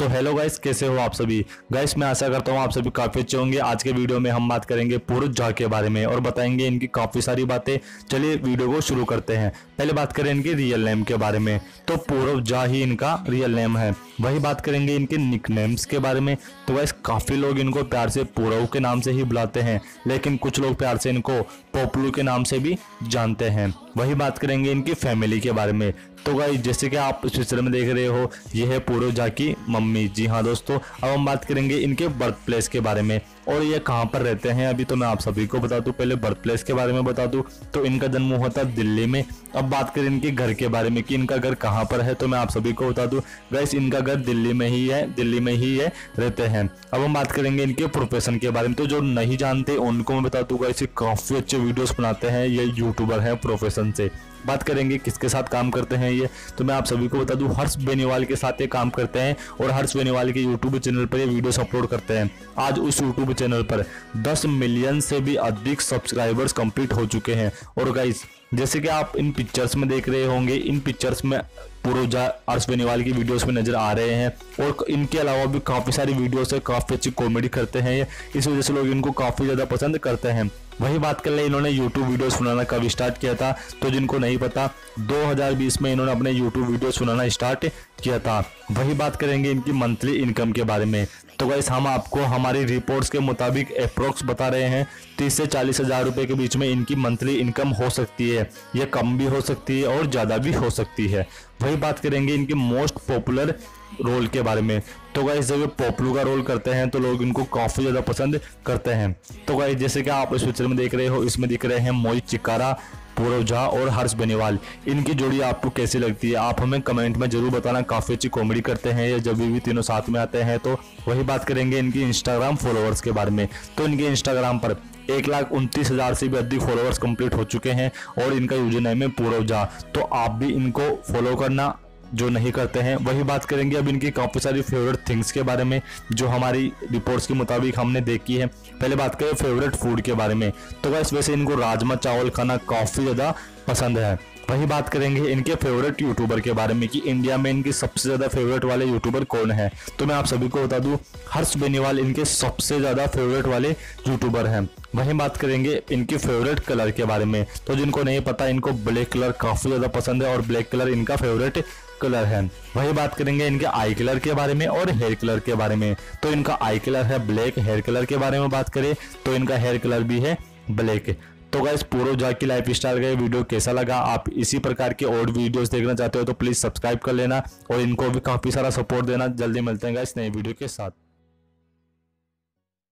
तो hello guys, कैसे हो आप सभी। गाइस मैं आशा करता हूँ आप सभी काफ़ी अच्छे होंगे। आज के वीडियो में हम बात करेंगे पूरव झा के बारे में और बताएंगे इनकी काफ़ी सारी बातें। चलिए वीडियो को शुरू करते हैं। पहले बात करें इनके रियल नेम के बारे में, तो पूरव झा ही इनका रियल नेम है। वही बात करेंगे इनके निकनेम्स के बारे में, तो गाइस काफ़ी लोग इनको प्यार से पूरव के नाम से ही बुलाते हैं, लेकिन कुछ लोग प्यार से इनको पोपलू के नाम से भी जानते हैं। वही बात करेंगे इनकी फैमिली के बारे में, तो गाइस जैसे कि आप इस पिक्चर में देख रहे हो, यह है पूरव झा की मम्मी। जी हाँ दोस्तों, अब हम बात करेंगे इनके बर्थ प्लेस के बारे में और ये कहाँ पर रहते हैं। अभी तो मैं आप सभी को बता दूँ, पहले बर्थ प्लेस के बारे में बता दूँ तो इनका जन्म हुआ था दिल्ली में। अब बात करें इनके घर के बारे में कि इनका घर कहाँ पर है, तो मैं आप सभी को बता दूँ गाइस इनका घर दिल्ली में ही है रहते हैं। अब हम बात करेंगे इनके प्रोफेशन के बारे में, तो जो नहीं जानते उनको मैं बता दूँ गाइस काफ़ी अच्छे वीडियोज़ बनाते हैं, ये यूट्यूबर हैं प्रोफेशन से। बात करेंगे किसके साथ काम करते हैं ये, तो मैं आप सभी को बता दूं हर्ष बेनीवाल के साथ ये काम करते हैं और हर्ष बेनीवाल के यूट्यूब चैनल पर ये वीडियोस अपलोड करते हैं। आज उस यूट्यूब चैनल पर 10 मिलियन से भी अधिक सब्सक्राइबर्स कंप्लीट हो चुके हैं। और गाइस जैसे कि आप इन पिक्चर्स में देख रहे होंगे, इन पिक्चर्स में पूरव झा हर्ष बेनीवाल की वीडियोस में नज़र आ रहे हैं और इनके अलावा भी काफ़ी सारी वीडियोस है, काफ़ी अच्छी कॉमेडी करते हैं ये, इस वजह से लोग इनको काफ़ी ज़्यादा पसंद करते हैं। वही बात कर ले, इन्होंने यूट्यूब वीडियोस बनाना कब स्टार्ट किया था, तो जिनको नहीं पता 2020 में इन्होंने अपने यूट्यूब वीडियोस बनाना स्टार्ट किया था। वही बात करेंगे इनकी मंथली इनकम के बारे में, तो गाइस हम आपको हमारी रिपोर्ट्स के मुताबिक अप्रोक्स बता रहे हैं 30 से 40 हज़ार रुपये के बीच में इनकी मंथली इनकम हो सकती है। यह कम भी हो सकती है और ज़्यादा भी हो सकती है। वही बात करेंगे इनके मोस्ट पॉपुलर रोल के बारे में, तो गाइस जब ये पोपलू का रोल करते हैं तो लोग इनको काफ़ी ज़्यादा पसंद करते हैं। तो गाइस जैसे कि आप इस पिक्चर में देख रहे हो, इसमें दिख रहे हैं मोहित चिकारा, पूरव झा और हर्ष बेनीवाल। इनकी जोड़ी आपको कैसी लगती है, आप हमें कमेंट में जरूर बताना। काफ़ी अच्छी कॉमेडी करते हैं ये जब भी तीनों साथ में आते हैं। तो वही बात करेंगे इनकी इंस्टाग्राम फॉलोअर्स के बारे में, तो इनके इंस्टाग्राम पर 1,29,000 से भी अधिक फॉलोअर्स कंप्लीट हो चुके हैं और इनका यूजर नेम है पूरव झा। तो आप भी इनको फॉलो करना जो नहीं करते हैं। वही बात करेंगे अब इनकी काफ़ी सारी फेवरेट थिंग्स के बारे में जो हमारी रिपोर्ट्स के मुताबिक हमने देखी है। पहले बात करें फेवरेट फूड के बारे में, तो गाइस वैसे इनको राजमा चावल खाना काफ़ी ज़्यादा पसंद है। वही बात करेंगे इनके फेवरेट यूट्यूबर के बारे में कि इंडिया में इनकी सबसे ज़्यादा फेवरेट वाले यूट्यूबर कौन है, तो मैं आप सभी को बता दूं हर्ष बेनीवाल इनके सबसे ज़्यादा फेवरेट वाले यूट्यूबर हैं। वही बात करेंगे इनके फेवरेट कलर के बारे में, तो जिनको नहीं पता इनको ब्लैक कलर काफ़ी ज़्यादा पसंद है और ब्लैक कलर इनका फेवरेट कलर है। वही बात करेंगे इनके आई कलर के बारे में और हेयर कलर के बारे में, तो इनका आई कलर है ब्लैक। हेयर कलर के बारे में बात करें तो इनका हेयर कलर भी है ब्लैक। तो गाइस पूरव झा की लाइफ स्टाइल का ये वीडियो कैसा लगा, आप इसी प्रकार के और वीडियोस देखना चाहते हो तो प्लीज़ सब्सक्राइब कर लेना और इनको भी काफ़ी सारा सपोर्ट देना। जल्दी मिलते हैं गाइस नई वीडियो के साथ।